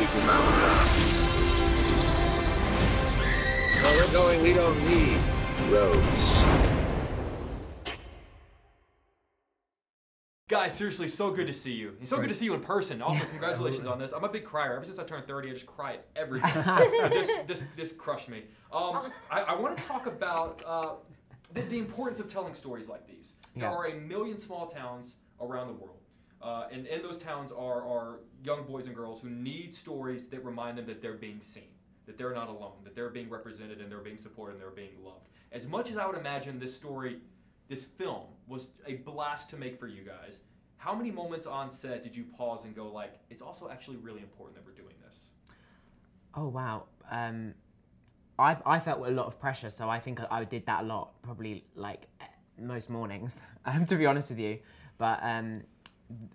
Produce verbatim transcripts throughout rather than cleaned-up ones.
people mounted up. Where we're going, we don't need roads. Guys, seriously, so good to see you. It's so right. good to see you in person. Also, congratulations on this. I'm a big crier. Ever since I turned thirty, I just cry at everything. this, this, this crushed me. Um, I, I want to talk about uh, the, the importance of telling stories like these. There yeah. are a million small towns around the world. Uh, and in those towns are, are young boys and girls who need stories that remind them that they're being seen, that they're not alone, that they're being represented and they're being supported and they're being loved. As much as I would imagine this story, this film, was a blast to make for you guys, how many moments on set did you pause and go like, it's also actually really important that we're doing this? Oh, wow. Um, I, I felt a lot of pressure, so I think I, I did that a lot, probably like most mornings, um, to be honest with you. But um,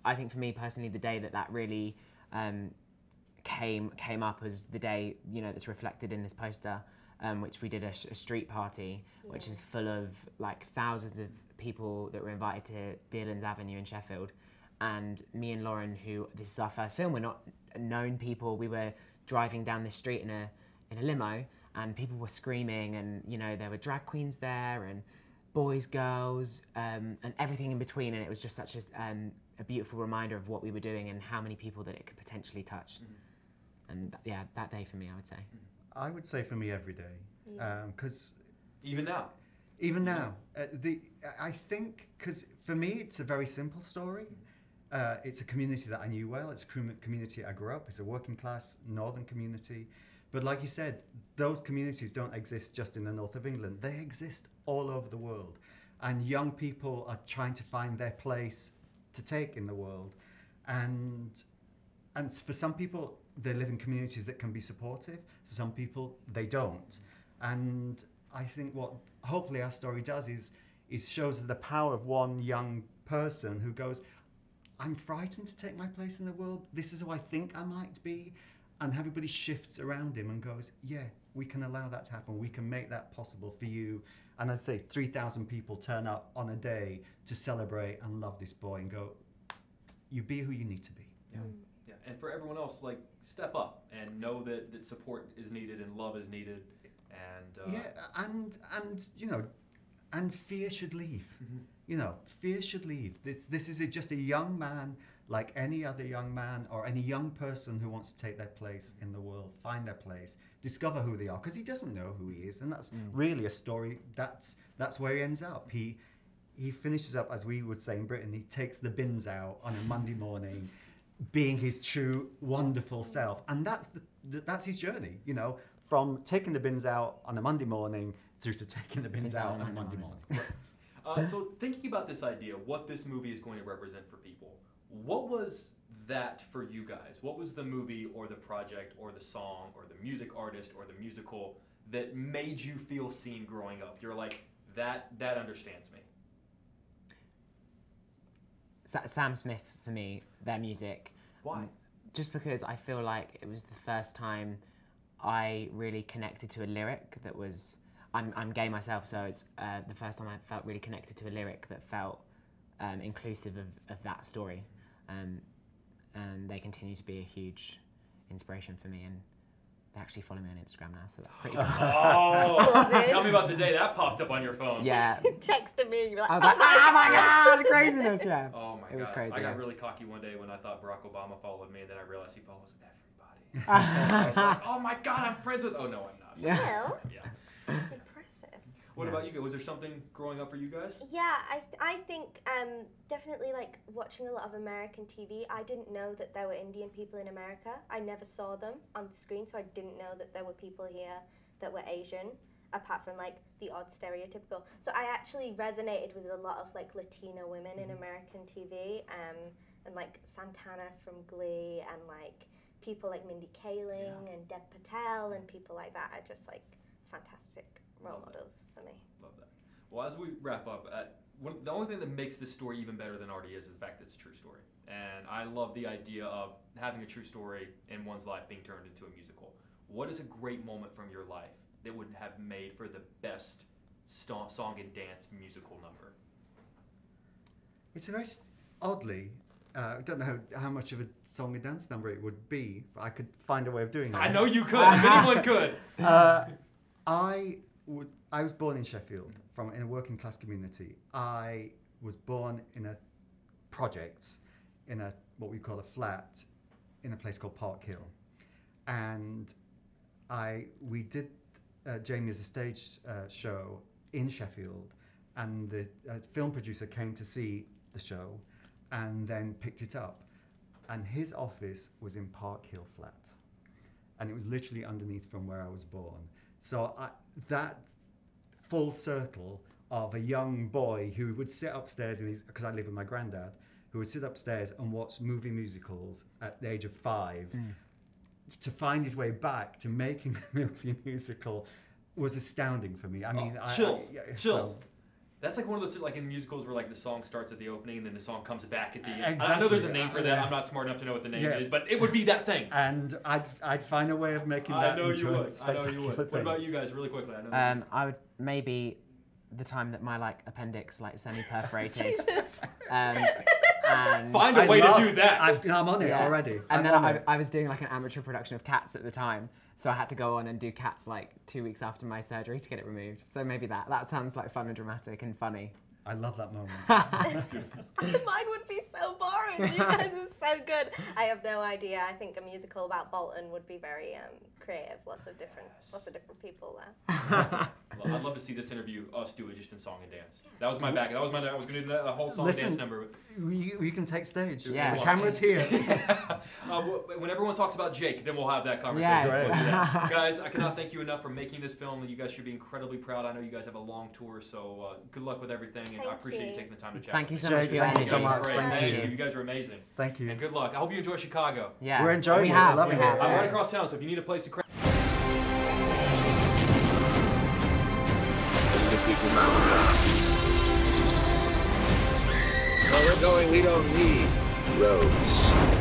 I think for me personally, the day that that really um, came came up was the day, you know, that's reflected in this poster, um, which we did a, sh a street party, yeah. which is full of like thousands of people that were invited to Dearlands Avenue in Sheffield. And me and Lauren, who, this is our first film, we're not known people, we were driving down this street in a, in a limo, and people were screaming, and you know, there were drag queens there, and boys, girls, um, and everything in between, and it was just such a, um, a beautiful reminder of what we were doing and how many people that it could potentially touch. Mm-hmm. And th yeah, that day for me, I would say. I would say for me every day, because yeah. um, even now, even now, yeah. uh, the I think because for me it's a very simple story. Uh, it's a community that I knew well. It's a community I grew up. It's a working class northern community. But like you said, those communities don't exist just in the north of England. They exist all over the world. And young people are trying to find their place to take in the world. And, and for some people, they live in communities that can be supportive. Some people, they don't. And I think what hopefully our story does is, is shows the power of one young person who goes, I'm frightened to take my place in the world. This is who I think I might be. And everybody shifts around him and goes, yeah, we can allow that to happen. We can make that possible for you. And I'd say three thousand people turn up on a day to celebrate and love this boy and go, you be who you need to be. Yeah. Yeah. And for everyone else, like, step up and know that, that support is needed and love is needed. And uh... yeah, and, and, you know, and fear should leave. Mm-hmm. You know, fear should leave. This, this is a, just a young man like any other young man or any young person who wants to take their place in the world, find their place, discover who they are, because he doesn't know who he is, and that's mm. really a story, that's that's where he ends up. He he finishes up, as we would say in Britain, he takes the bins out on a Monday morning, being his true, wonderful self, and that's the, the that's his journey, you know, from taking the bins out on a Monday morning through to taking the bins out on a Monday morning. morning. uh, so thinking about this idea, what this movie is going to represent for people, what was that for you guys? What was the movie or the project or the song or the music artist or the musical that made you feel seen growing up? You're like, that that understands me. Sam Smith, for me, their music. Why? Just because I feel like it was the first time I really connected to a lyric that was, I'm, I'm gay myself, so it's uh, the first time I felt really connected to a lyric that felt um, inclusive of, of that story. Um, and they continue to be a huge inspiration for me, and they actually follow me on Instagram now, so that's pretty cool. Oh, tell me about the day that popped up on your phone. Yeah. You texted me and you were like, I was like, oh my God, craziness, yeah. Oh my God. It was crazy. I got really cocky one day when I thought Barack Obama followed me, and then I realized he follows everybody. I was like, oh my God, I'm friends with, oh no, I'm not. So yeah. yeah. What yeah. about you? Was there something growing up for you guys? Yeah, I th I think um, definitely like watching a lot of American T V. I didn't know that there were Indian people in America. I never saw them on the screen, so I didn't know that there were people here that were Asian, apart from like the odd stereotypical. So I actually resonated with a lot of like Latino women mm-hmm. in American T V, um, and like Santana from Glee, and like people like Mindy Kaling yeah. and Deb Patel and people like that. I just like fantastic. Role models for me. Love that. Well, as we wrap up, uh, one, the only thing that makes this story even better than it already is is the fact that it's a true story. And I love the idea of having a true story in one's life being turned into a musical. What is a great moment from your life that would have made for the best st song and dance musical number? It's a very, oddly, Uh, I don't know how, how much of a song and dance number it would be, but I could find a way of doing it. I know you could. If anyone could. Uh, I would. I was born in Sheffield, from in a working class community. I was born in a project, in a what we call a flat, in a place called Park Hill, and I we did uh, Jamie as a stage uh, show in Sheffield, and the uh, film producer came to see the show, and then picked it up, and his office was in Park Hill flat, and it was literally underneath from where I was born. So I, that full circle of a young boy who would sit upstairs in his, because I live with my granddad, who would sit upstairs and watch movie musicals at the age of five, mm. to find his way back to making a movie musical was astounding for me. I mean, oh, chills, I, I, yeah, chills. So, that's like one of those, like in musicals where like the song starts at the opening and then the song comes back at the end. Exactly. I know there's a name for that. Yeah. I'm not smart enough to know what the name yeah. is, but it would be that thing. And I'd, I'd find a way of making that I know into you would. a spectacular I know you would. Thing. What about you guys, really quickly? I know um, I would maybe the time that my like appendix like semi-perforated. um, and find a I way love, to do that. I've, I'm on it yeah. already. And I'm then I, I was doing like an amateur production of Cats at the time. So I had to go on and do Cats like two weeks after my surgery to get it removed. So maybe that. That sounds like fun and dramatic and funny. I love that moment. Mine would be so boring. You guys are so good. I have no idea. I think a musical about Bolton would be very um, creative. Lots of different, yes. lots of different people there. Well, I'd love to see this interview. Us do it just in song and dance. That was my back. That was my. I was going to do a whole song Listen, and dance number. We we can take stage. Yeah. The camera's here. yeah. uh, when everyone talks about Jake, then we'll have that conversation. Yes. We'll guys, I cannot thank you enough for making this film. You guys should be incredibly proud. I know you guys have a long tour, so uh, good luck with everything. Thank I appreciate you. you taking the time to chat. Thank you so much. Thank you so much. Thank you. You guys are amazing. Thank you. And good luck. I hope you enjoy Chicago. Yeah. We're enjoying we it. We're loving we it. I'm right across town, so if you need a place to crash. Where we're going, we don't need roads.